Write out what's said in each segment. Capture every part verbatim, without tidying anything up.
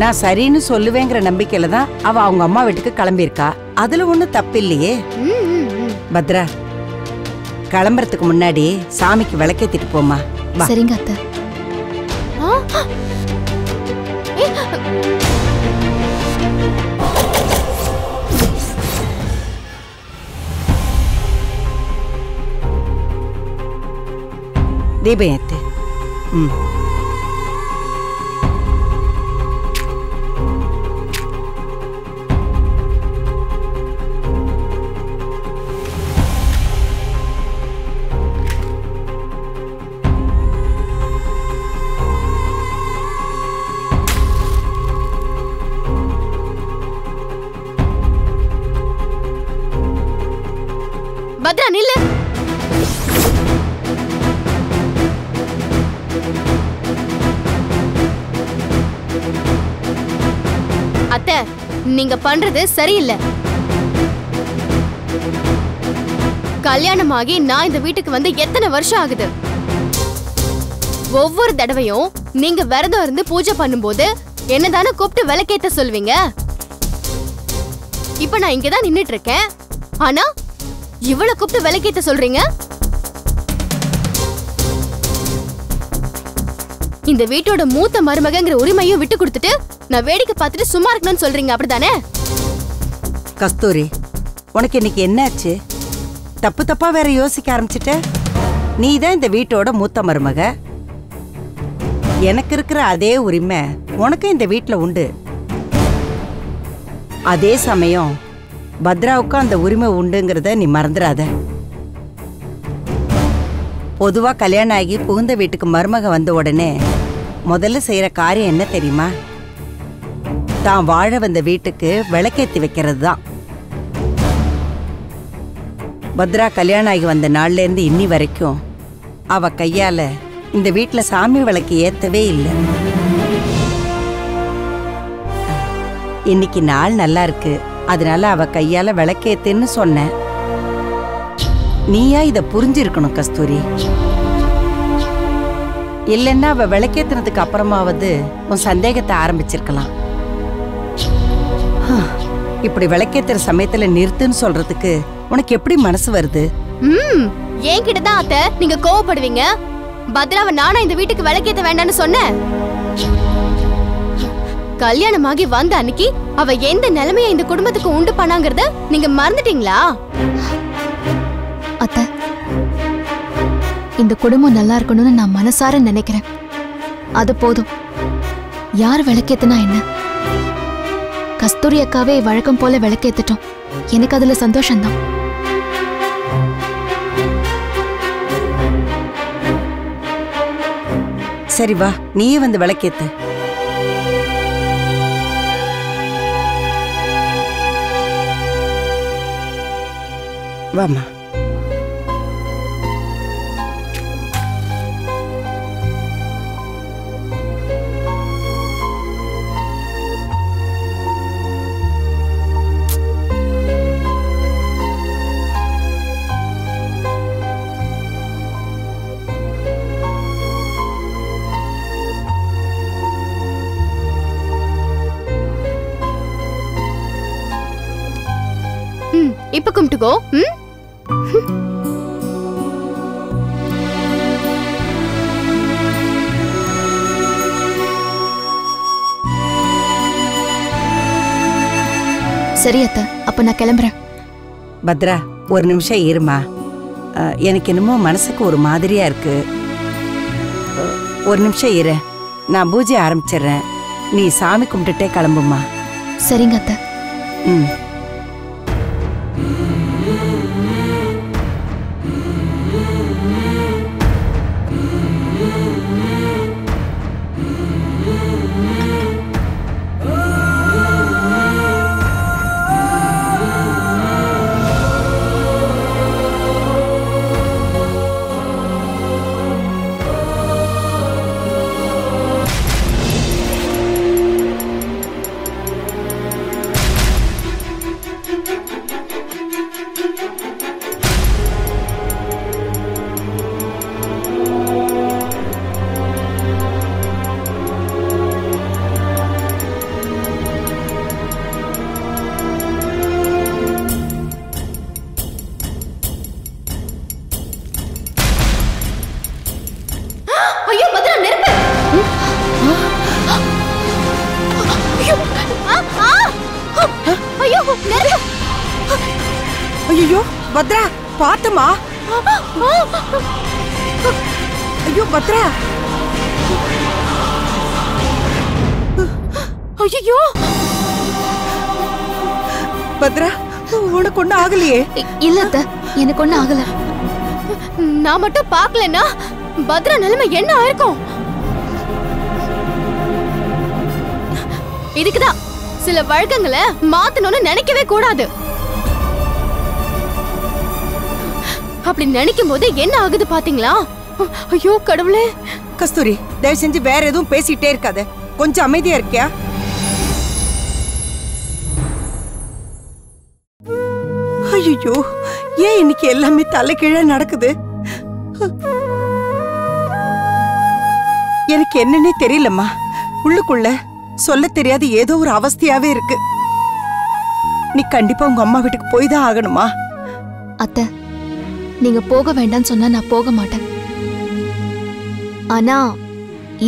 நான் சரின்னு சொல்லுவேங்கிற நம்பிக்கையில தான் அவ அவங்க அம்மா வீட்டுக்கு கிளம்பியிருக்கா. அதுல ஒண்ணு தப்பு இல்லையே. பத்ரா, கிளம்புறதுக்கு முன்னாடி சாமிக்கு விளக்கேத்திட்டு போமா. சரிங்க அத்தை. தீபம் ஏத்து. ம், பத்ரா நில்லு. அத்தை, நீங்க பண்றது சரியில்லை. கல்யாணம் ஆகி நான் இந்த வீட்டுக்கு வந்து எத்தனை வருஷம் ஆகுது. ஒவ்வொரு தடவையும் நீங்க விரதம் இருந்து பூஜை பண்ணும்போது என்னதானே கூப்பிட்டு விளக்கேத்த சொல்வீங்க. இப்ப நான் இங்கதான் நின்னுட்டு இருக்கேன், ஆனா இவளை கூப்பிட்டு விளக்கேத்த சொல்றீங்க. இந்த வீட்டோட மூத்த மருமகங்கிற உரிமையும் விட்டு கொடுத்துட்டு நான் வேடிக்கை பார்த்துட்டு சும்மா இருக்கணும்னு சொல்றீங்க, அப்படிதானே? கஸ்தூரி, உனக்கு இன்னைக்கு என்ன ஆச்சு? தப்பு தப்பா வேற யோசிக்க ஆரம்பிச்சுட்ட. நீ தான் இந்த வீட்டோட மூத்த மருமக. எனக்கு இருக்கிற அதே உரிமை உனக்கு இந்த வீட்டில் உண்டு. அதே சமயம் பத்ராவுக்கும் அந்த உரிமை உண்டுங்கிறத நீ மறந்துடாத. பொதுவாக கல்யாணம் ஆகி புகுந்த வீட்டுக்கு மருமக வந்த உடனே முதல்ல செய்கிற காரியம் என்ன தெரியுமா? தான் வாழ வந்த வீட்டுக்கு விளக்கேற்றி வைக்கிறது தான். பத்ரா கல்யாணம் ஆகி வந்த நாள்லேருந்து இன்னி வரைக்கும் அவள் கையால் இந்த வீட்டில் சாமி விளக்கு ஏற்றவே இல்லை. இன்னைக்கு நாள் நல்லா இருக்கு, அதனால அவள் கையால் விளக்கேற்றுன்னு சொன்னேன். நீயா இதை புரிஞ்சிருக்கணும் கஸ்தூரி. இல்லைன்னா அவள் விளக்கேற்றினதுக்கு அப்புறமாவது உன் சந்தேகத்தை ஆரம்பிச்சிருக்கலாம். இப்படி விளக்கேத்துற சமயத்துல நிறுத்துன்னு சொல்றதுக்கு உனக்கு எப்படி மனசு வருது? ம், என்கிட்டதான் அத்தை நீங்க கோவப்படுவீங்க. பத்ராவை நானா இந்த வீட்டுக்கு விளக்கேத்த வேண்டாம்னு சொன்னேன். கல்யாணமாகி வந்த அன்னைக்கு அவ எந்த நிலைமையை இந்த குடும்பத்துக்கு உண்டு பண்ணாங்கறத நீங்க மறந்துட்டீங்களா? அத்தை, இந்த குடும்பம் நல்லா இருக்கணும்னு நான் மனசார நினைக்கிறேன், அது போதும். யார் விளக்கேத்துனா என்ன? கஸ்தூரி அக்காவே வழக்கம் போல விளக்கேத்துட்டோம், எனக்கு அதுல சந்தோஷம்தான். சரி வா, நீயே வந்து விளக்கேத்து. வாமா. இப்ப கும்பிட்டுக்கோ. ம், சரி அத்தை, அப்ப நான் கிளம்புறேன். பத்ரா, ஒரு நிமிஷம் இருமா. எனக்கு என்னமோ மனசுக்கு ஒரு மாதிரியா இருக்கு. ஒரு நிமிஷம் இரு, நான் பூஜை ஆரம்பிச்சிடுறேன். நீ சாமி கும்பிட்டுட்டே கிளம்புமா. சரிங்க அத்தை. ம், అయ్యో నరక అయ్యో భద్ర పాతమా అయ్యో భద్ర అయ్యో ಭದ್ರ உனக்கு ஒண்ணு ஆகலையே இல்ல அத்தை எனக்கு ஒண்ணு ஆகல நான் மட்டும் பார்க்கலனா ಭದ್ರ நிலைமை என்ன ஆயிருக்கும் இதுக்குதான் சில வழக்கங்களை மாத்தணும்னு நினைக்கவே கூடாது அப்படி நினைக்கும் போது என்ன ஆகுது பாத்தீங்களா ஐயோ கடவுளே கஸ்தூரி தயவு செஞ்சு வேற எதுவும் பேசிட்டே இருக்காத கொஞ்சம் அமைதியா இருக்கியா ஐயோ ஏன் இன்னைக்கு எல்லாமே தலைகீழா நடக்குது எனக்கு என்னன்னே தெரியலம்மா உள்ளுக்குள்ள சொல்ல தெரியாத ஏதோ ஒரு அவஸ்தையாவே இருக்கு நீ கண்டிப்பா உங்க அம்மா வீட்டுக்கு போய் தான் ஆகணுமா அத்தை நீங்க போக வேண்டாம்னு சொன்னா நான் போக மாட்டேன் ஆனா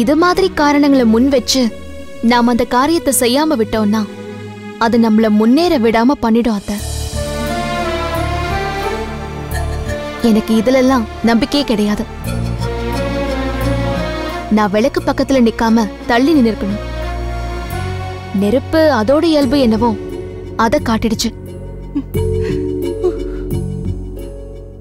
இது மாதிரி காரணங்களை முன் வச்சு நாம் அந்த காரியத்தை செய்யாம விட்டோம்னா அது நம்மள முன்னேற விடாம பண்ணிடும் அத்தை எனக்கு இதெல்லாம் நம்பிக்கையே கிடையாது நான் விளக்கு பக்கத்துல நிக்காம தள்ளி நின்னுக்கணும் நெருப்பு அதோட இயல்பு என்னவோ அத காட்டிடுச்சு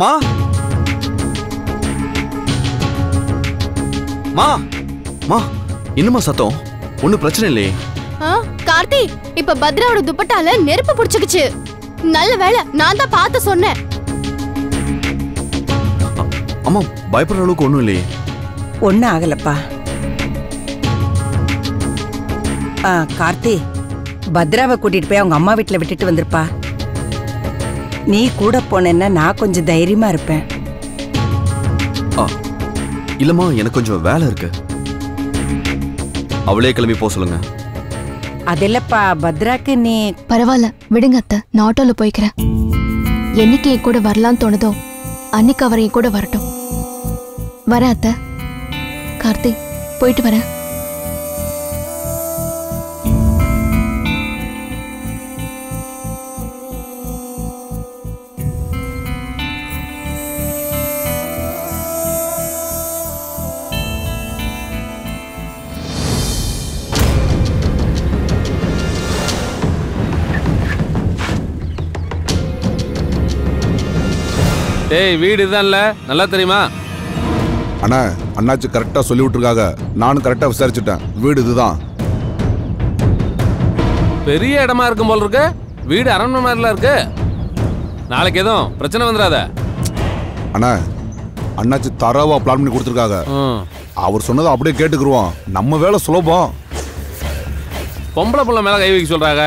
மா மா மா என்னமா சத்தம் ஒன்னும் பிரச்சனை இல்லையே கார்த்தி இப்ப பத்ராவோட துப்பட்டால நெருப்பு புடிச்சுக்குச்சு நல்ல வேளை நான் தான் பார்த்து சொன்னேன் அம்மா பயப்படுற அளவுக்கு ஒண்ணும் இல்லையே ஒண்ணு ஆகலப்பா கார்த்தி பத்ராவை கூட்டிட்டு போய் அவங்க அம்மா வீட்டுல விட்டுட்டு வந்திருப்பா நீ கூட போனேன்னா நான் கொஞ்சம் தைரியமா இருப்பேன் இல்லம்மா எனக்கு கொஞ்சம் வேலை இருக்கு அவளே கிளம்பி போக சொல்லுங்க அதெல்லப்பா பத்ராக்கு நீ பரவாயில்ல விடுங்க அத்தை நான் ஆட்டோல போய்க்கிறேன் என்னைக்கு என் கூட வரலான்னு தோணுதோ அன்னைக்கு அவர் என் கூட வரட்டும் வர அத்தை கார்த்தி போயிட்டு வரேன் ஏய் வீடு இதுதான்ல நல்லா தெரியுமா அண்ணா அண்ணாச்சி கரெக்டாக சொல்லி விட்டுருக்காங்க நானும் கரெக்டாக விசாரிச்சுட்டேன் வீடு இதுதான் பெரிய இடமா இருக்கும் போல இருக்கு வீடு அரண்மனை மாதிரிலாம் இருக்கு நாளைக்கு எதுவும் பிரச்சனை வந்துடாத அண்ணா அண்ணாச்சி தரவா பிளான் பண்ணி கொடுத்துருக்காங்க அவர் சொன்னதை அப்படியே கேட்டுக்குருவோம் நம்ம வேலை சுலபம் பொம்பளை பொம்பளை மேலே கை வைக்க சொல்கிறாங்க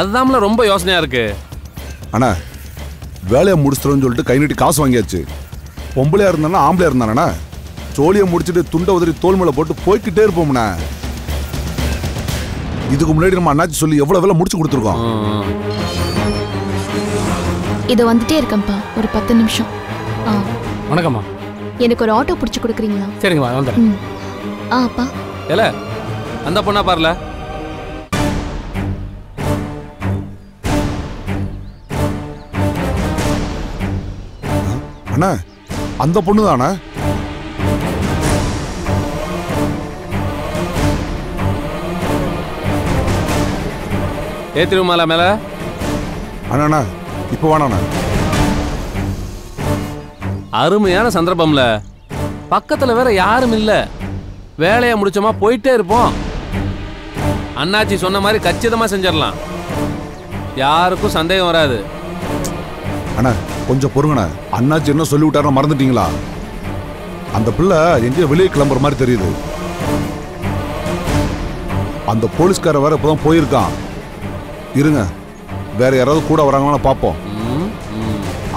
அதுதான் ரொம்ப யோசனையாக இருக்கு அண்ணா வேலையை முடிச்சிடும் சொல்லிட்டு கை நீட்டி காசு வாங்கியாச்சு பொம்பளையா இருந்தானா ஆம்பளையா இருந்தானா சோழியை முடிச்சுட்டு துண்டை உதறி தோல் மேல போட்டு போய்கிட்டே இருப்போம்னா இதுக்கு முன்னாடி நம்ம அண்ணாச்சி சொல்லி எவ்வளவு வேலை முடிச்சு கொடுத்துருக்கோம் இது வந்துட்டே இருக்கேன்ப்பா ஒரு பத்து நிமிஷம் வணக்கம்மா எனக்கு ஒரு ஆட்டோ பிடிச்சி கொடுக்குறீங்களா சரிங்கம்மா வந்துடுறேன் ஆ அப்பா ஏல அந்த பொண்ணா பாருல அண்ணா அந்த பொண்ணு தானே ஏ திருமாலா மேல அண்ணா இப்போ வேணாண்ணா அருமையான சந்தர்ப்பம்ல பக்கத்தில் வேற யாரும் இல்லை வேலையை முடிச்சோமா போயிட்டே இருப்போம் அண்ணாச்சி சொன்ன மாதிரி கச்சிதமாக செஞ்சிடலாம் யாருக்கும் சந்தேகம் வராது அண்ணா கொஞ்சம் பொறுங்கண்ணா அண்ணாச்சி என்ன சொல்லிவிட்டாரோ மறந்துட்டீங்களா அந்த பிள்ளை எங்கேயோ வெளியே கிளம்புற மாதிரி தெரியுது. அந்த போலீஸ்கார வேற இப்போதான் போயிருக்கான். இருங்க, வேற யாராவது கூட வராங்கன்னா பார்ப்போம்.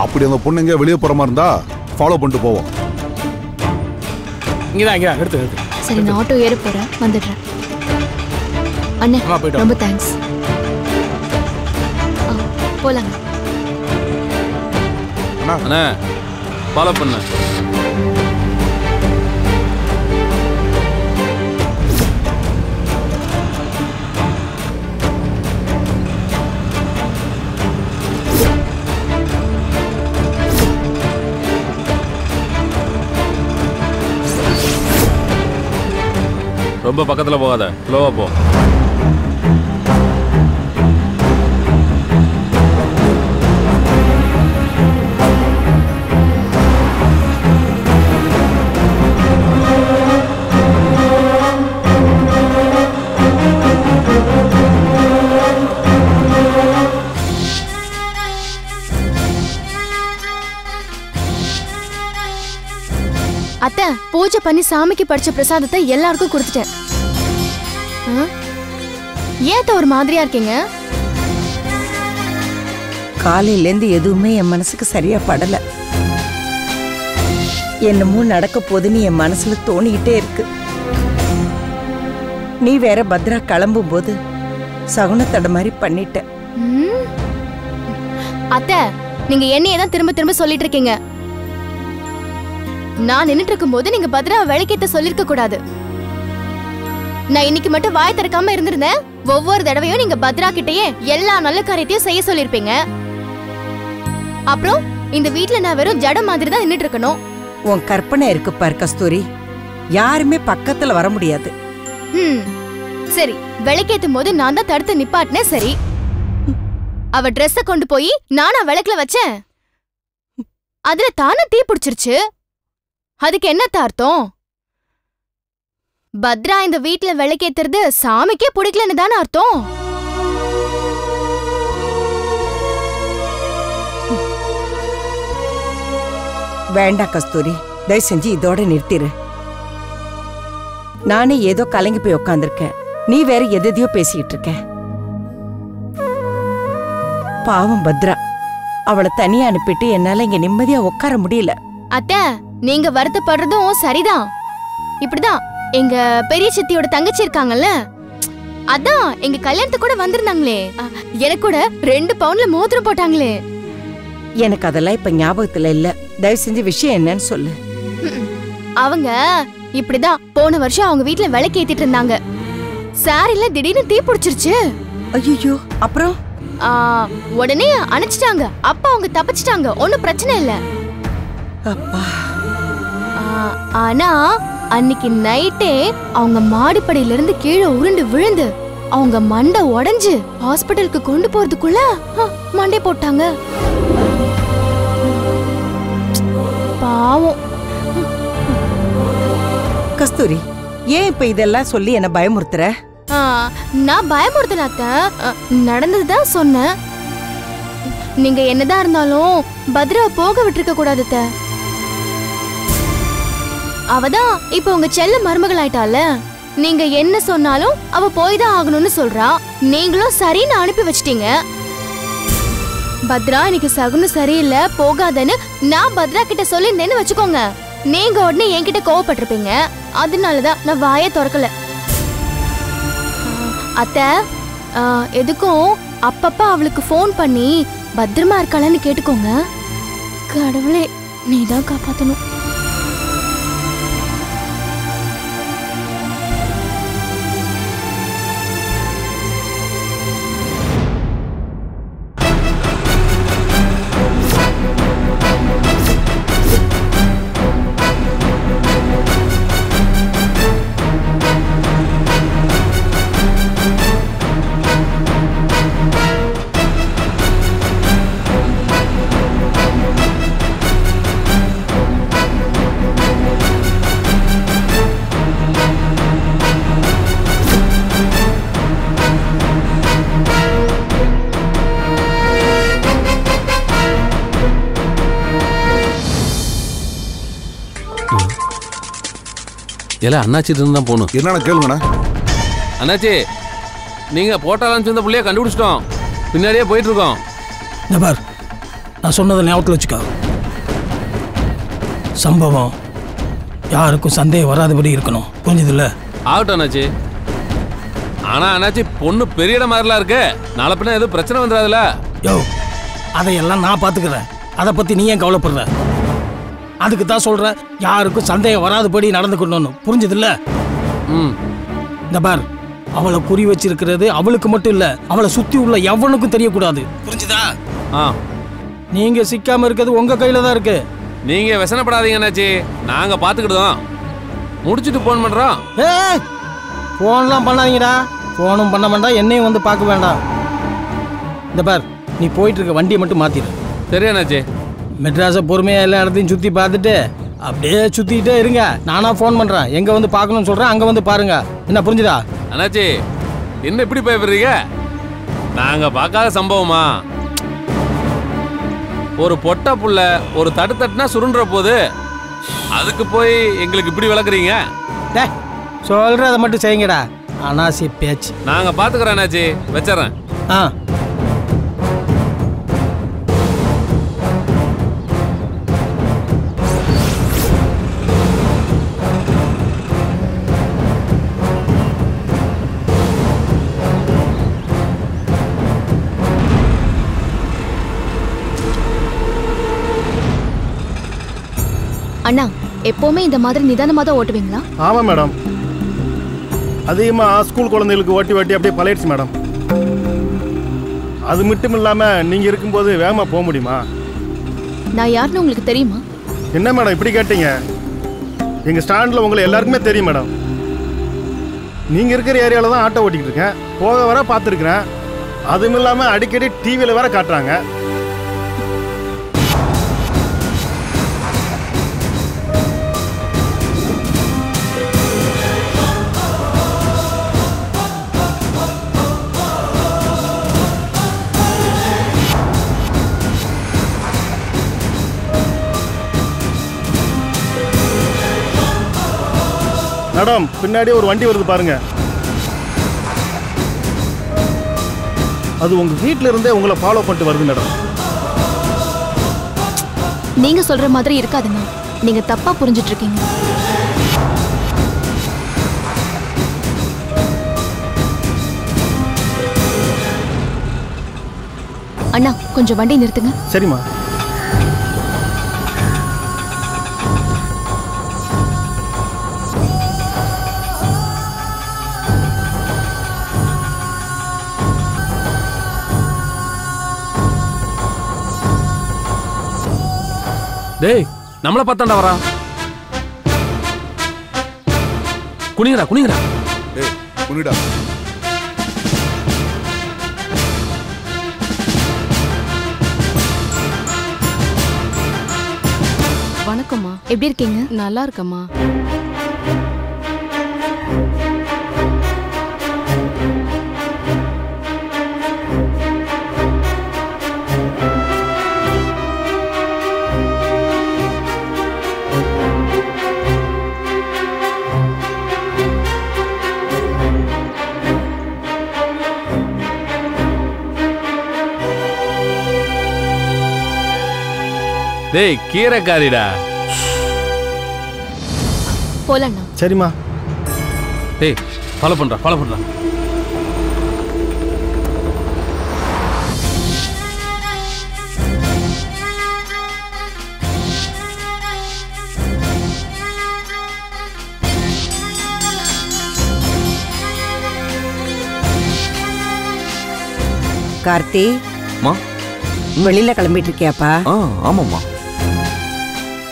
அப்படி அந்த பொண்ணு எங்கேயோ வெளியே போகிற மாதிரி இருந்தா ஃபாலோ பண்ணிட்டு போவோம். இங்கதான் இங்கதான் எடுத்து எடுத்து சரி, நான் ஆட்டோ ஏற போறேன், வந்துடுறேன் அண்ணே. ரொம்ப தேங்க்ஸ், போலாங்க அண்ணா, ஃபாலோ பண்ணு. ரொம்ப பக்கத்தில் போகாத, ஸ்லோவாக போ. அத்தை, பூஜை பண்ணி சாமிக்கு படிச்ச பிரசாதத்தை எல்லாருக்கும் கொடுத்துட்டேன். ஏன் ஒரு மாதிரியா இருக்கீங்க? காலையிலேருந்து எதுவுமே என் மனசுக்கு சரியா படல. என்னமோ நடக்க போதுன்னு என் மனசுல தோணிக்கிட்டே இருக்கு. நீ வேற பத்ரா கிளம்பும் போது சகுனத்தடை மாதிரி பண்ணிட்ட. அத்தை, நீங்க என்னையதான் திரும்ப திரும்ப சொல்லிட்டு இருக்கீங்க. நான் நின்னுட்டு இருக்கும் போது நீங்க பத்ராவை விளக்கேத்த சொல்லிருக்க கூடாது. நான் இன்னைக்கு மட்டும் வாய் திறக்காம இருந்திருந்தேன், ஒவ்வொரு தடவையும் நீங்க பத்ரா கிட்டயே எல்லா நல்ல காரியத்தையும் செய்ய சொல்லிருப்பீங்க. அப்புறம் இந்த வீட்டுல நான் வெறும் ஜட மாதிரி தான் நின்னுட்டு இருக்கணும். உன் கற்பனை இருக்கு பார் கஸ்தூரி, யாருமே பக்கத்துல வர முடியாது. ம், சரி, விளக்கேத்தும் போது நான் தான் தடுத்து நிப்பாட்டினேன். சரி, அவ ட்ரெஸ்ஸ கொண்டு போய் நானா விளக்குல வச்சேன், அதுல தானே தீ பிடிச்சிருச்சு. அதுக்கு என்ன அர்த்தம்? பத்ரா இந்த வீட்டுல விளக்கேத்துறது சாமிக்கே பிடிக்கலன்னு தானே அர்த்தம். வேண்டாம் கஸ்தூரி, தயவு செஞ்சு இதோட நிறுத்திரு. நானே ஏதோ கலங்கி போய் உட்காந்துருக்கேன், நீ வேற எதையோ பேசிட்டு இருக்க. பாவம் பத்ரா, அவளை தனியா அனுப்பிட்டு என்னால இங்க நிம்மதியா உட்கார முடியல. அத்தை, நீங்க வருத்தப்படுறதும் சரிதான். இப்படிதான் எங்க பெரிய சித்தியோட தங்கச்சி இருக்காங்கல்ல, அதான் எங்க கல்யாணத்துக்கு கூட வந்திருந்தாங்களே, எனக்கு கூட ரெண்டு பவுன்ல மோதிரம் போட்டாங்களே. எனக்கு அதெல்லாம் இப்ப ஞாபகத்துல இல்ல, தயவு செஞ்சு விஷயம் என்னன்னு சொல்லு. அவங்க இப்படிதான் போன வருஷம் அவங்க வீட்டுல விளக்கு ஏத்திட்டு இருந்தாங்க, சாரில திடீர்னு தீ பிடிச்சிருச்சு. ஐயோ, அப்புறம் உடனே அணைச்சிட்டாங்க. அப்ப அவங்க தப்பிச்சிட்டாங்க, ஒன்னும் பிரச்சனை இல்ல. அப்பா, ஆனா அன்னைக்கு நைட்டே அவங்க மாடிப்படியில இருந்து கீழே உருண்டு விழுந்து அவங்க மண்டை உடைஞ்சு ஹாஸ்பிட்டலுக்கு கொண்டு போறதுக்குள்ள மண்டை போட்டாங்க. பாவம் கஸ்தூரி, ஏன் இப்ப இதெல்லாம் சொல்லி என்ன பயமுறுத்துற? நான் பயமுறுத்தலாத்த, நடந்ததுதான் சொன்னேன். நீங்க என்னதான் இருந்தாலும் பத்ரா போக விட்டுருக்க கூடாது. அவதான் இப்ப உங்க செல்ல மருமகள் ஆயிட்டால, நீங்க என்ன சொன்னாலும் அவ போய்தான் ஆகணும்னு சொல்றா. நீங்களும் சரின்னு அனுப்பி வச்சிட்டீங்க. பத்ரா இன்னைக்கு சகுனம் சரியில்லை, போகாதன்னு நான் பத்ரா கிட்ட சொல்லியிருந்தேன்னு வச்சுக்கோங்க, நீங்க உடனே என்கிட்ட கோவப்பட்டிருப்பீங்க. அதனாலதான் நான் வாயை திறக்கல. அத்தை, எதுக்கும் அப்பப்ப அவளுக்கு ஃபோன் பண்ணி பத்திரமா இருக்காளன்னு கேட்டுக்கோங்க. கடவுளே, நீதான் காப்பாத்தணும். எல்லாம் அண்ணாச்சிட்டு தான் போகணும். என்னென்ன கேளுங்கண்ணா. அண்ணாச்சி, நீங்கள் போட்டாலான்னு சொந்த பிள்ளைய கண்டுபிடிச்சிட்டோம், பின்னாடியே போயிட்டுருக்கோம். இந்த பார், நான் சொன்னதை ஞாபகத்தில் வச்சுக்கோ. சம்பவம் யாருக்கும் சந்தேகம் வராதபடி இருக்கணும், புரிஞ்சதில்ல? ஆகட்டும் அண்ணாச்சி. ஆனால் அண்ணாச்சி, பொண்ணு பெரிய இடம் மாதிரிலாம் இருக்கு, நாளை பின்னா எதுவும் பிரச்சனை வந்துடாதுல்ல? யோ, அதையெல்லாம் நான் பார்த்துக்கிறேன், அதை பற்றி நீ ஏன் கவலைப்படுற? அதுக்கு தான் சொல்கிறேன், யாருக்கும் சந்தேகம் வராதபடி நடந்துக்கணும்னு, புரிஞ்சதில்ல? ம். இந்த பார், அவளை குறி வச்சிருக்கிறது அவளுக்கு மட்டும் இல்லை, அவளை சுற்றி உள்ள எவனுக்கும் தெரியக்கூடாது, புரிஞ்சுதா? ஆ. நீங்கள் சிக்காமல் இருக்கிறது உங்கள் கையில் தான் இருக்குது. நீங்கள் விசனப்படாதீங்க அண்ணாச்சி, நாங்கள் பார்த்துக்கிட்டோம். முடிச்சுட்டு ஃபோன் பண்ணுறோம். ஏ, ஃபோன்லாம் பண்ணாதீங்கடா. ஃபோனும் பண்ண வேண்டாம், என்னையும் வந்து பார்க்க வேண்டாம். இந்த பார், நீ போயிட்டுருக்க வண்டியை மட்டும் மாற்றிடு. சரியா அண்ணாச்சி? மெட்ராஸை பொறுமையாக எல்லா இடத்தையும் சுற்றி பார்த்துட்டு அப்படியே சுற்றிக்கிட்டே இருங்க. நானாக ஃபோன் பண்ணுறேன், எங்கே வந்து பார்க்கணும்னு சொல்கிறேன், அங்கே வந்து பாருங்க. என்ன புரிஞ்சுதா? அண்ணாச்சி, என்ன இப்படி பயப்படுறீங்க? நாங்கள் பார்க்காத சம்பவமா? ஒரு பொட்டை புள்ள ஒரு தட்டு தட்டுனா சுருண்டுற போது, அதுக்கு போய் எங்களுக்கு இப்படி வளர்க்குறீங்க? டே, சொல்கிற அதை மட்டும் செய்யுங்கடா. அண்ணாச்சி பேச்சு நாங்கள் பார்த்துக்குறோம். அண்ணாச்சி வச்சிட்றேன். ஆ. அண்ணா, எப்பவுமே இந்த மாதிரி நிதானமாக தான் ஓட்டுவீங்களா? ஆமாம் மேடம், அதிகமாக ஸ்கூல் குழந்தைகளுக்கு ஓட்டி ஓட்டி அப்படியே பழையிடுச்சு மேடம். அது மட்டும் இல்லாமல் நீங்கள் இருக்கும்போது வேகமாக போக முடியுமா? நான் யாருன்னு உங்களுக்கு தெரியுமா? என்ன மேடம் இப்படி கேட்டீங்க? எங்கள் ஸ்டாண்டில் உங்களை எல்லாருக்குமே தெரியும் மேடம். நீங்கள் இருக்கிற ஏரியாவில் தான் ஆட்டோ ஓட்டிக்கிட்டு இருக்கேன், போக வர பார்த்துருக்குறேன். அதுவும் இல்லாமல் அடிக்கடி டிவியில் வேற காட்டுறாங்க. மேடம், பின்னாடி ஒரு வண்டி வருது பாருங்க. அது உங்க வீட்ல இருந்தே உங்களை ஃபாலோ பண்ணிட்டு வருது மேடம். நீங்க சொல்ற மாதிரி இருக்காதுங்க, நீங்க தப்பா புரிஞ்சிட்டு இருக்கீங்க. அண்ணா, கொஞ்சம் வண்டி நிறுத்துங்க. சரிம்மா. டேய், நம்மளை பார்த்தாண்டா வரா. குனிங்கடா, குனிங்கடா. டேய், குனிடா. வணக்கம்மா, எப்படி இருக்கீங்க? நல்லா இருக்கம்மா. டேய், கீரைக்காரிடா. போலண்ணா. சரிம்மா. டேய், ஃபாலோ பண்றா, ஃபாலோ பண்றா. கார்த்தி. அம்மா, வெளியில கிளம்பிட்டு இருக்கியாப்பா? ஆ, ஆமாம்மா.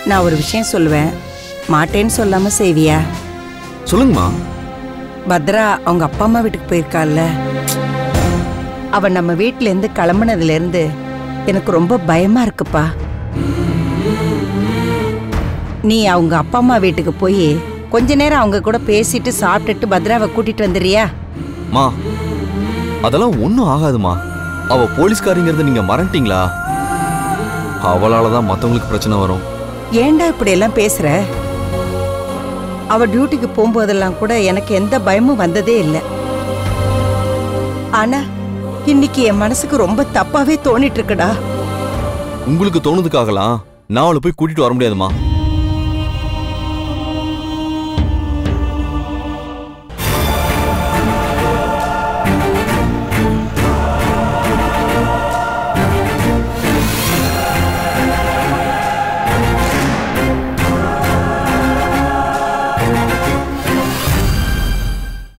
நான் ஒரு விஷயம் சொல்லுவேன், மாட்டேன்னு சொல்லாம செய்வியா? சொல்லுங்கம்மா. பத்ரா அவங்க அப்பா அம்மா வீட்டுக்கு போயிருக்காள்ல, அவ நம்ம வீட்டுல இருந்து கிளம்புனதுல இருந்து எனக்கு ரொம்ப பயமா இருக்குப்பா. நீ அவங்க அப்பா அம்மா வீட்டுக்கு போய் கொஞ்ச நேரம் அவங்க கூட பேசிட்டு சாப்பிட்டுட்டு பத்ராவை கூட்டிட்டு வந்துடுறியா? மா, அதெல்லாம் ஒன்றும் ஆகாதுமா. அவ போலீஸ்காரங்கிறது நீங்க மறந்துட்டீங்களா? அவளால தான் மற்றவங்களுக்கு பிரச்சனை வரும். ஏண்டா இப்படி எல்லாம் பேசுற? அவள் டியூட்டிக்கு போகும்போதெல்லாம் கூட எனக்கு எந்த பயமும் வந்ததே இல்லை. ஆனா இன்னைக்கு என் மனசுக்கு ரொம்ப தப்பாவே தோணிட்டு இருக்குடா. உங்களுக்கு தோணுதுக்காகலாம் நான் அவளை போய் கூட்டிட்டு வர முடியாதுமா.